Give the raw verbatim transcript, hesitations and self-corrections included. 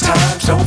Times don't